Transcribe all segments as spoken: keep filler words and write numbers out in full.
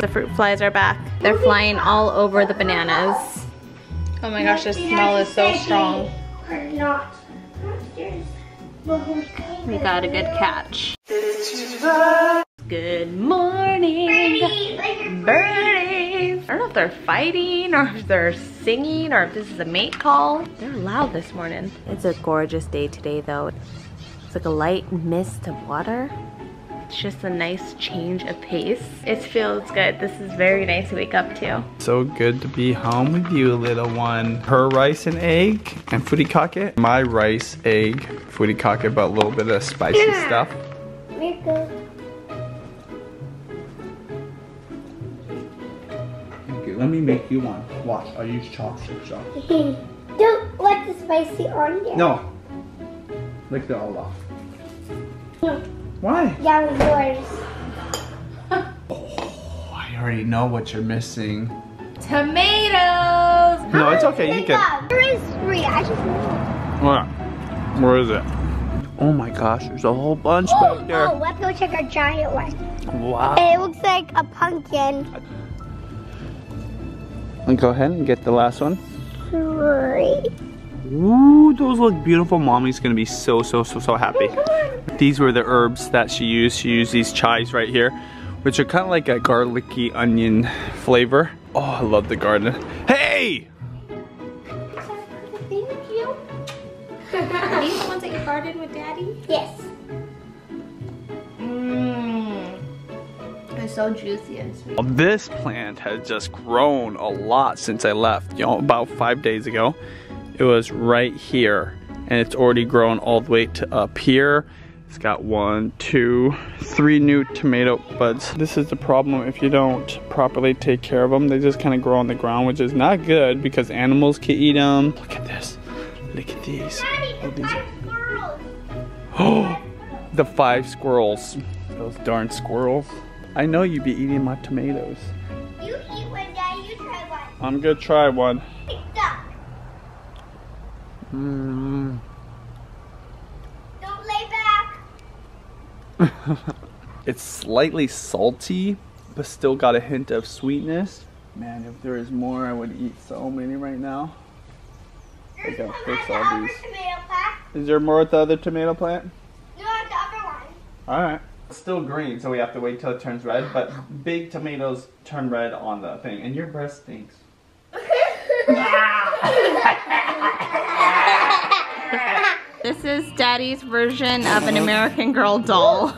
The fruit flies are back. They're flying all over the bananas. Oh my gosh, this smell is so strong. We got a good catch. Good morning, birdies. I don't know if they're fighting or if they're singing or if this is a mate call. They're loud this morning. It's a gorgeous day today though. It's like a light mist of water. It's just a nice change of pace. It feels good. This is very nice to wake up to. So good to be home with you, little one. Her rice and egg and furikake. My rice, egg, furikake, but a little bit of spicy yeah. stuff. Okay, let me make you one. Watch, I'll use chopstick chop. Don't let the spicy on there. No. Lick it all off. No. Why? That was yours. Oh, I already know what you're missing. Tomatoes! No, it's okay, you can. There is three, I just know. What? Where is it? Oh my gosh, there's a whole bunch oh, back there. Oh, let's go check our giant one. Wow. It looks like a pumpkin. Go ahead and get the last one. Three. Ooh, those look beautiful. Mommy's gonna be so, so, so, so happy. These were the herbs that she used. She used these chives right here, which are kind of like a garlicky onion flavor. Oh, I love the garden. Hey! Thank you. Are these the ones that you garden with Daddy? Yes. Mmm. They're so juicy and sweet. Well, this plant has just grown a lot since I left, you know, about five days ago. It was right here, and it's already grown all the way to up here. It's got one, two, three new tomato buds. This is the problem if you don't properly take care of them. They just kind of grow on the ground, which is not good because animals can eat them. Look at this. Look at these. Daddy, oh, these five squirrels. Oh, the five squirrels. Those darn squirrels. I know you'd be eating my tomatoes. You eat one, Daddy. You try one. I'm gonna try one. Mm. Don't lay back. It's slightly salty, but still got a hint of sweetness. Man, if there is more, I would eat so many right now. There's I gotta fix all the these. Tomato plant. Is there more at the other tomato plant? No, at the other one. All right. It's still green, so we have to wait till it turns red. But big tomatoes turn red on the thing, and your breath stinks. This is Daddy's version of an American Girl doll.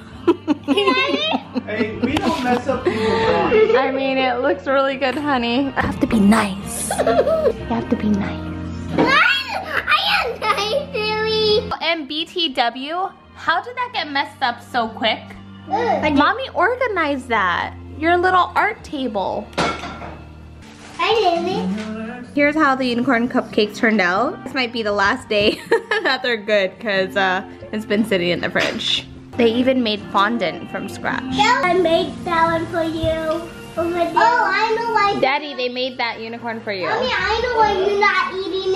Hey, we don't mess up people's dolls. I mean, it looks really good, honey. I have to be nice. You have to be nice. I am nice, silly. And B T W, how did that get messed up so quick? But Mommy organized that. Your little art table. Hi, Lily. Here's how the unicorn cupcakes turned out. This might be the last day that they're good because uh, it's been sitting in the fridge. They even made fondant from scratch. I made that one for you. Oh, I know why. Daddy, they made that unicorn for you. Mommy, I know why you're not eating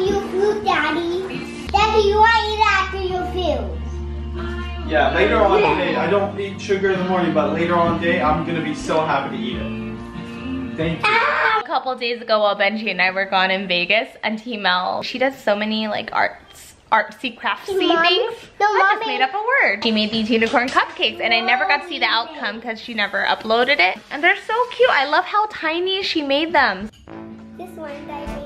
it. You want to eat it after your food, Daddy. Daddy, you want to eat it after your food. Yeah, later on today, I don't eat sugar in the morning, but later on today, I'm going to be so happy to eat it. Thank you. Ah! A couple days ago while Benji and I were gone in Vegas, Auntie Mel, she does so many like arts, artsy, craftsy Mom, things. No, I Mommy. just made up a word. She made these unicorn cupcakes and I never got to see the outcome because she never uploaded it. And they're so cute. I love how tiny she made them. This one that I made.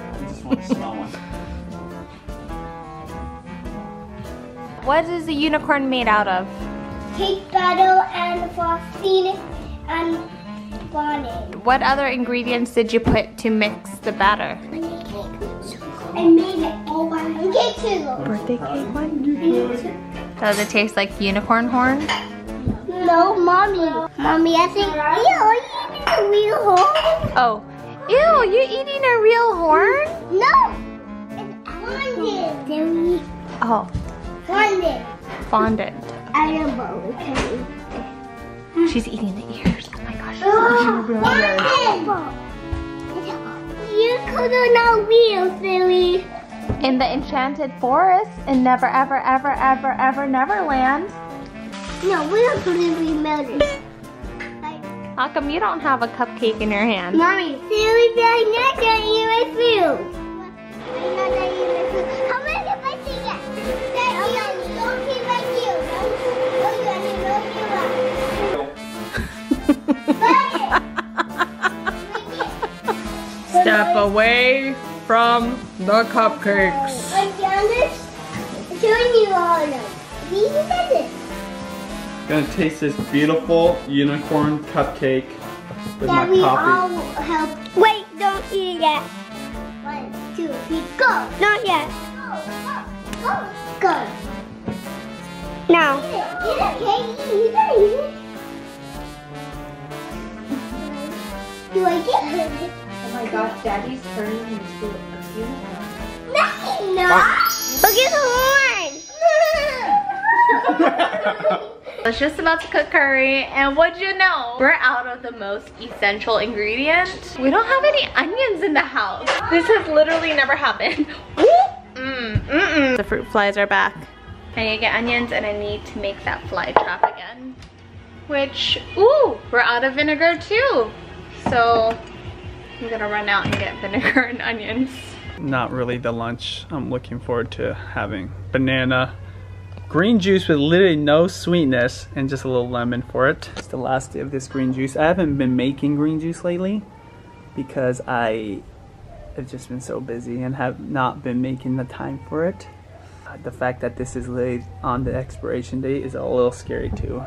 I just want to smell one. What is the unicorn made out of? Cake batter and frosting and bonnet. What other ingredients did you put to mix the batter? I made cake. I made it all by myself. Birthday cake one? Does it taste like unicorn horn? No, Mommy. Mommy, I think, ew, are you eating a real horn? Oh. Ew, you're eating a real horn? No. It's fondant. Oh. Fondant. Fondant. I don't know what kind of eat. She's eating the ears. Oh my gosh. Fondant. because they're not real, silly. In the enchanted forest, in never ever ever ever ever Neverland. No, we're not going to be melted. How come you don't have a cupcake in your hand? Mommy, silly, they're not going to eat my food. They're not going to eat my food. How many of us do you get? Daddy, I'm going to eat my food. I'm going to eat my food. Step away from the cupcakes. I'm just showing you all of them. These are this. Gonna taste this beautiful unicorn cupcake with that my we coffee. All help. Wait, don't eat it yet. One, two, three, go. Not yet. Go, go, go, go. Now. Eat it, eat it, okay? Eat it, eat it. Do I get it? Oh my gosh, Daddy's turning into a unicorn. No, he's not. Look at the horn. I was just about to cook curry, and what'd you know? We're out of the most essential ingredient. We don't have any onions in the house. This has literally never happened. mm, mm, mm. The fruit flies are back. I need to get onions, and I need to make that fly trap again. Which, ooh, we're out of vinegar too. So, I'm gonna run out and get vinegar and onions. Not really the lunch I'm looking forward to having. Banana. Green juice with literally no sweetness and just a little lemon for it. It's the last day of this green juice. I haven't been making green juice lately because I have just been so busy and have not been making the time for it. The fact that this is late on the expiration date is a little scary too.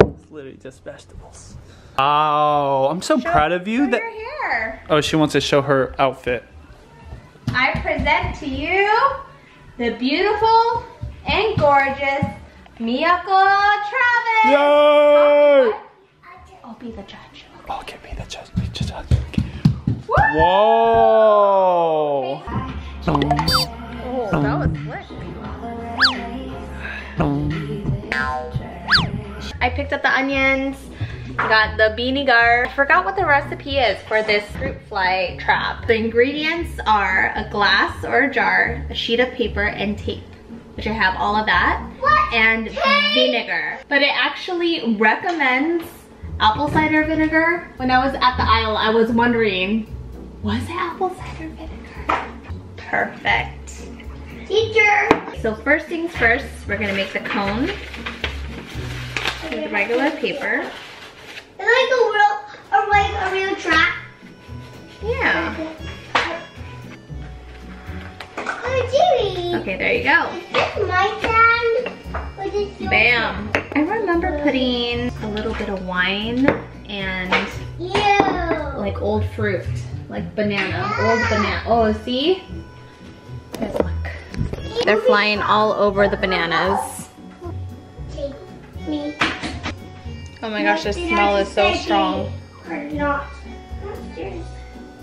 It's literally just vegetables. Oh, I'm so show, proud of you. Show that your hair. Oh, she wants to show her outfit. I present to you the beautiful and gorgeous Miyako Travis! Yay! I'll be the judge. Okay, be the judge. Be the judge. Okay. Woo! Whoa! Okay. Oh, that was slick. I picked up the onions. Got the beanie gar. I forgot what the recipe is for this fruit fly trap. The ingredients are a glass or a jar, a sheet of paper, and tape, which I have all of that, what? And tape? Vinegar. But it actually recommends apple cider vinegar. When I was at the aisle, I was wondering, was it apple cider vinegar? Perfect. Teacher! So first things first, we're gonna make the cone with regular paper. It's like a real, or like a real trap. Yeah. Oh, okay, there you go. Is this my sand? Or is this bam. Sand? I remember putting a little bit of wine and ew. Like old fruit, like banana, yeah. Old banana. Oh, see? Guys, look. They're flying all over the bananas. Take me. Oh my gosh, the smell is so strong. Or not.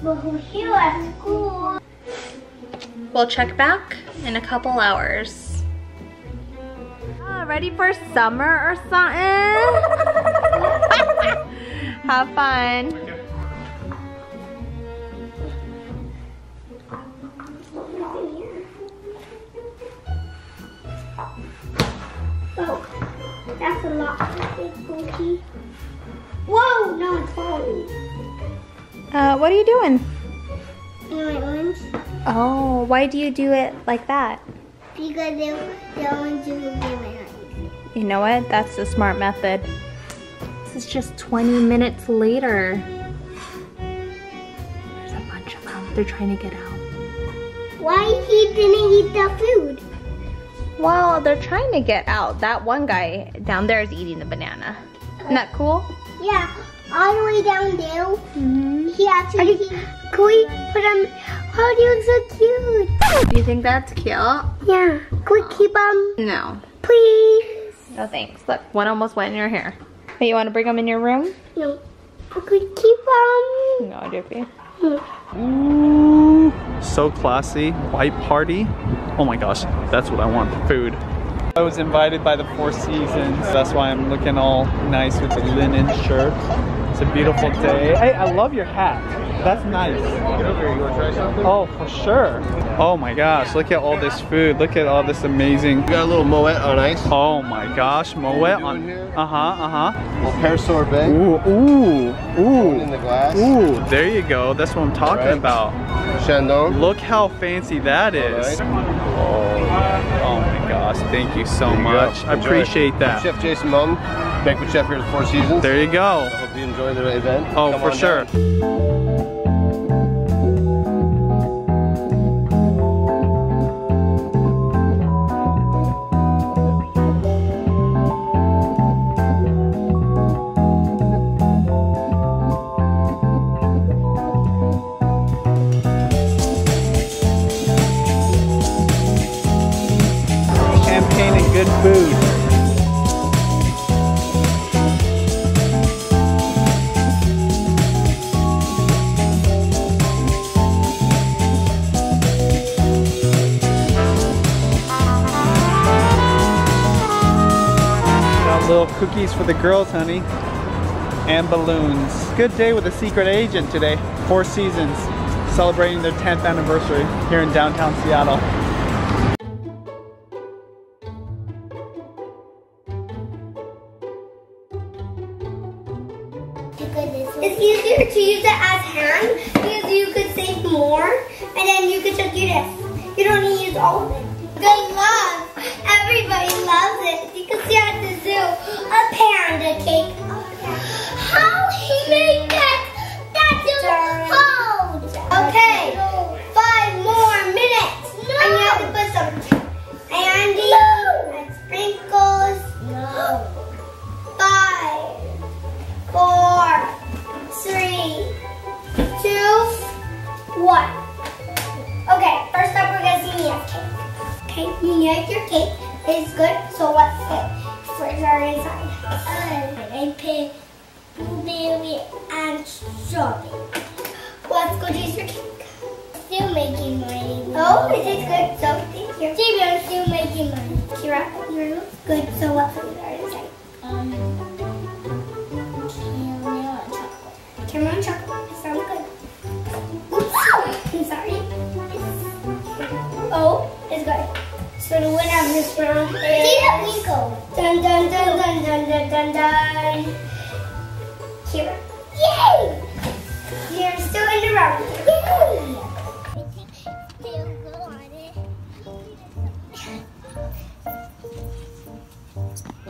But we're here at school. We'll check back in a couple hours. Oh, ready for summer or something? Have fun. Oh. That's a lot. Whoa! No, it's falling. Uh, what are you doing? My orange. Oh, why do you do it like that? Because the orange will be my eyes. You know what? That's the smart method. This is just twenty minutes later. There's a bunch of them. They're trying to get out. Why he didn't eat the food? Well, they're trying to get out. That one guy down there is eating the banana. Isn't that cool? Yeah, all the way down there. Mm-hmm. He actually. You, can we put him? Oh, he looks so cute. Do you think that's cute? Yeah. Can we keep him? No. Please. No thanks. Look, one almost went in your hair. Hey, you want to bring him in your room? No. Could we keep him? No, Dippy. Ooh, so classy, white party. Oh my gosh, that's what I want, food. I was invited by the Four Seasons, that's why I'm looking all nice with the linen shirt. It's a beautiful day. Hey, I love your hat. That's nice. Get over here, you want to try something? Oh, for sure. Oh my gosh, look at all this food. Look at all this amazing. We got a little Moet on ice. Oh my gosh, Moet on. Uh huh, uh huh. A little pear sorbet. Ooh, ooh, ooh. In the glass. Ooh, there you go. That's what I'm talking right. about. Chandon. Look how fancy that is. Oh my gosh, thank you so much. I appreciate that. Chef Jason Mum, banquet chef here at Four Seasons. There you go. I hope you enjoy the event. Oh, for sure. Cookies for the girls, honey, and balloons. Good day with a secret agent today. Four Seasons celebrating their tenth anniversary here in downtown Seattle. It's easier to use it as hand because you could save more and then you could just do this. You don't need to use all of it. Good love. Everybody loves it. You can see at the zoo a panda cake. Okay. How he made that? That is cold. Okay, five more minutes. No. I'm gonna have to put some candy no. and sprinkles. No. Five, four, three, two, one. Okay, first up we're gonna see Mia's cake. Okay, Mia, your cake is good, so let's put fritters inside. Um, I put blueberry and strawberry. Let's go taste your cake. Still making mine. Oh, it tastes good, so thank you. See, I'm still making mine. Kira, yours looks good, so let's put fritters inside. Um, caramel and chocolate. Caramel and chocolate, it sounds good. Oops, I'm sorry. Oh, it's good. So the winner of this round is Nico. Dun dun dun dun dun dun dun dun. Kira. Yay! You're still in the round. Yay! I think they'll go on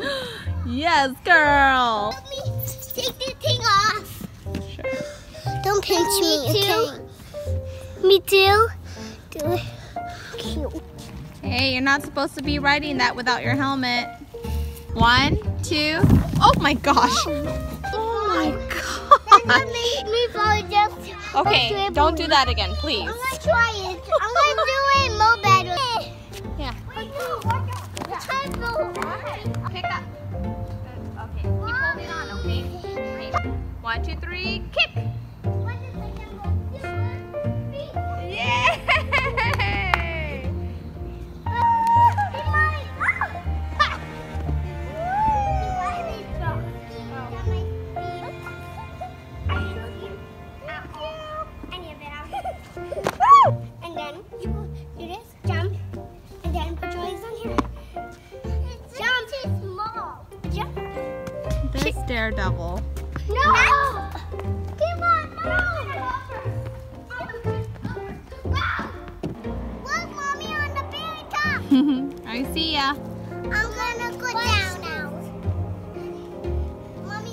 it. Yes, girl. Help me take the thing off. Sure. Don't pinch me, me too. Me too. Do it. Cute. Hey, you're not supposed to be riding that without your helmet. One, two, oh my gosh. Oh my gosh. That made me fall just. Okay, don't do that again, please. I'm gonna try it. I'm gonna do it more better. Yeah. Pick up. Okay, keep holding on, okay? One, two, three, kick. Daredevil. No! no. Come on, no! Wow! Look, mommy, on the very top! I see ya. I'm gonna go Let's down now. Mommy.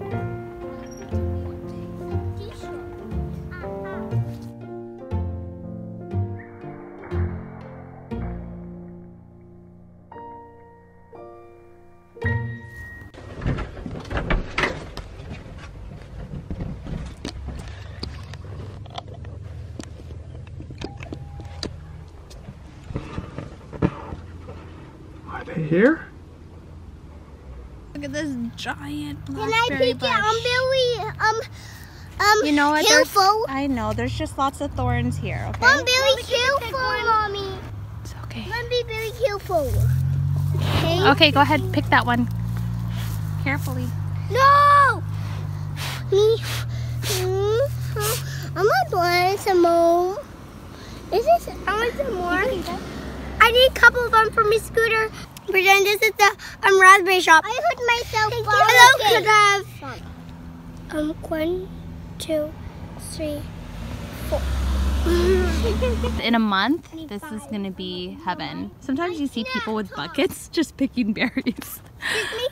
Here? Look at this giant blackberry bush. Can I pick it? Um, Billy, um, um, you know what? Careful. I know, there's just lots of thorns here, okay? I'm very careful, Mommy. It's okay. I'm be very careful. Okay? Okay, go ahead, pick that one. Carefully. No! me. Mm-hmm. I want some more. This is, I want some more. I need a couple of them for my scooter. But then this is the um, raspberry shop. I heard myself. Thank Hello, could have. Um, one, two, three, four. In a month, this is going to be heaven. Sometimes you see people with buckets just picking berries. Excuse me?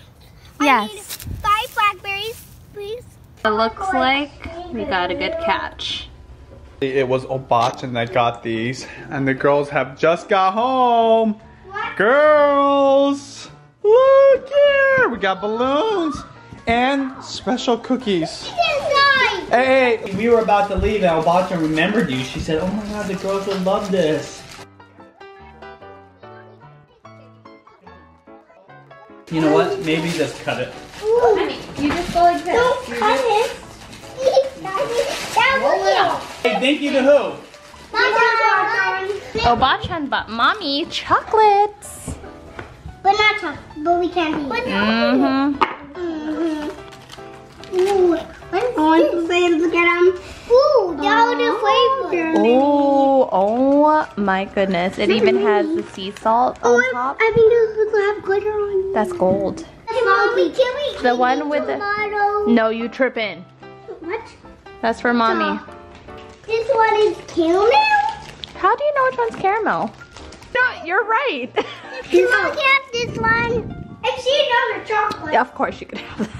Yes. I need five blackberries, please. It looks like we got a good catch. It was Obachan that got these, and the girls have just got home. What? Girls! Look here! We got balloons and special cookies. Hey, we were about to leave and Obachan remembered you. She said, oh my god, the girls would love this. You know what? Maybe just cut it. Ooh. Honey, you just go like this. Don't cut it. Hey, thank you to who? Obachan bought mommy chocolates. But not chocolate, but we can't eat. Mm-hmm. Mm-hmm. Ooh. Oh, I want to say look at them. Ooh, that was a flavor. Oh, oh my goodness. It even has the sea salt on oh, top. I think those have glitter on them. That's gold. Can mommy, can we eat the one with tomato? The... No, you tripping. What? That's for mommy. So, this one is caramel? How do you know which one's caramel? No, you're right. Can I have this one? If she knows her chocolate. Yeah, of course you could have that.